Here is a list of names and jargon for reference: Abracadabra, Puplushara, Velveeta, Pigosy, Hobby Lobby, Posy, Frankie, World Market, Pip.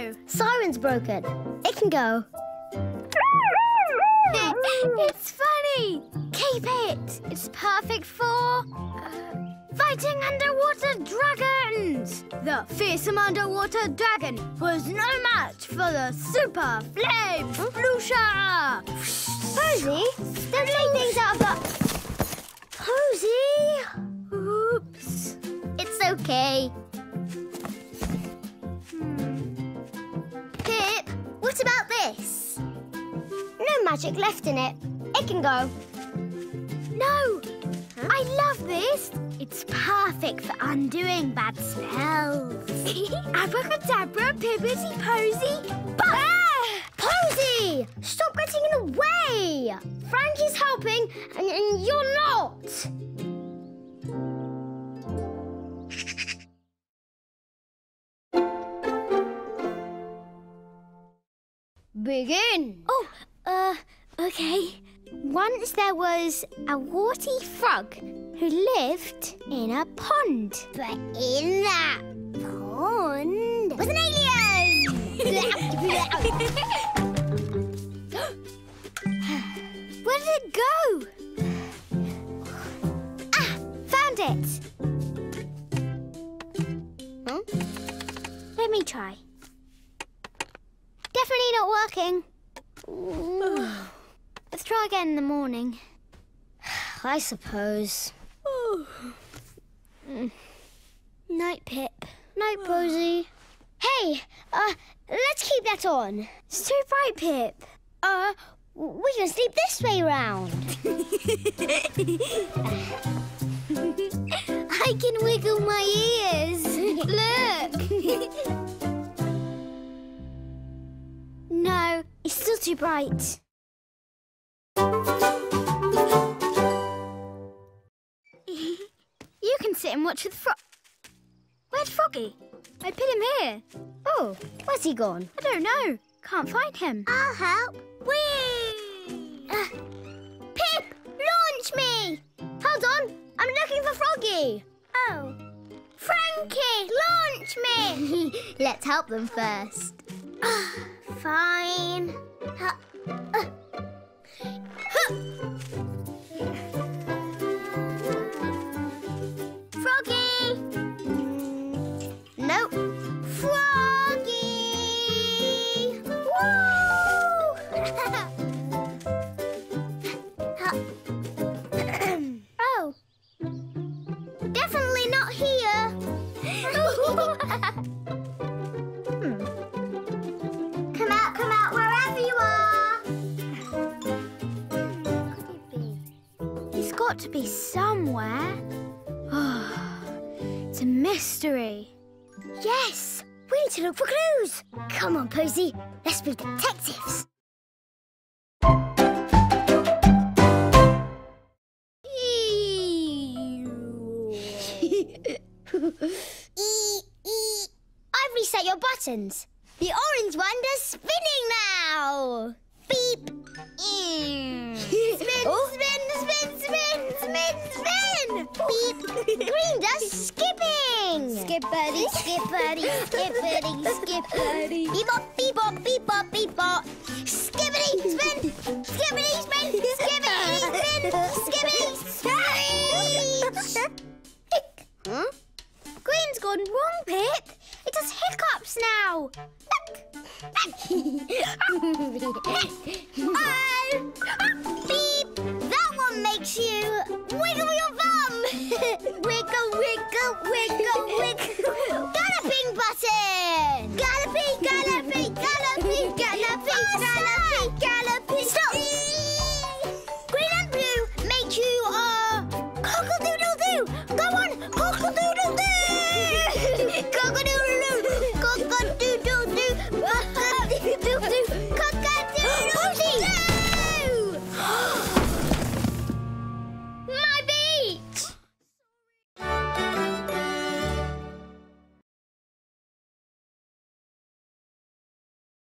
no. Siren's broken. It can go. It's funny. Keep it. It's perfect for fighting underwater dragons. The fearsome underwater dragon was no match for the super flame Puplushara. Posy, don't take things out of the... Posy! Oops. It's okay. Pip, what about this? No magic left in it. It can go. No! Huh? I love this. It's perfect for undoing bad spells. Abracadabra, Pigosy, Posy, Posy! Stop getting in the way! Frankie's helping and you're not! Begin! Oh, okay. Once there was a warty frog who lived in a pond. But in that pond was an alien! Where did it go? Ah! Found it! Huh? Let me try. Definitely not working. Let's try again in the morning. I suppose. Night, Pip. Night, Posy. Hey, let's keep that on. It's too bright, Pip. We can sleep this way round. I can wiggle my ears. Look. No, it's still too bright. You can sit and watch with Frog. Where'd Froggy? I put him here. Oh, where's he gone? I don't know. Can't find him. I'll help. Whee! Pip, launch me! Hold on, I'm looking for Froggy. Oh. Frankie, launch me! Let's help them first. Fine. Froggy! Nope. Froggy! Woo! Oh. Definitely not here. Got to be somewhere. It's a mystery. Yes, we need to look for clues. Come on, Posy, let's be detectives. I've reset your buttons. The orange one does spinning now. Beep. Spin, spin, spin, spin, spin, spin! Beep! Green does skipping! Skippery, skippery, skippery, skippery. Bebop, bebop, bebop, bebop. Skippery, spin! Skippery, spin! Skippery, spin! Skippery, spin! Huh? Green's gone wrong, Pip. It does hiccups now. Look!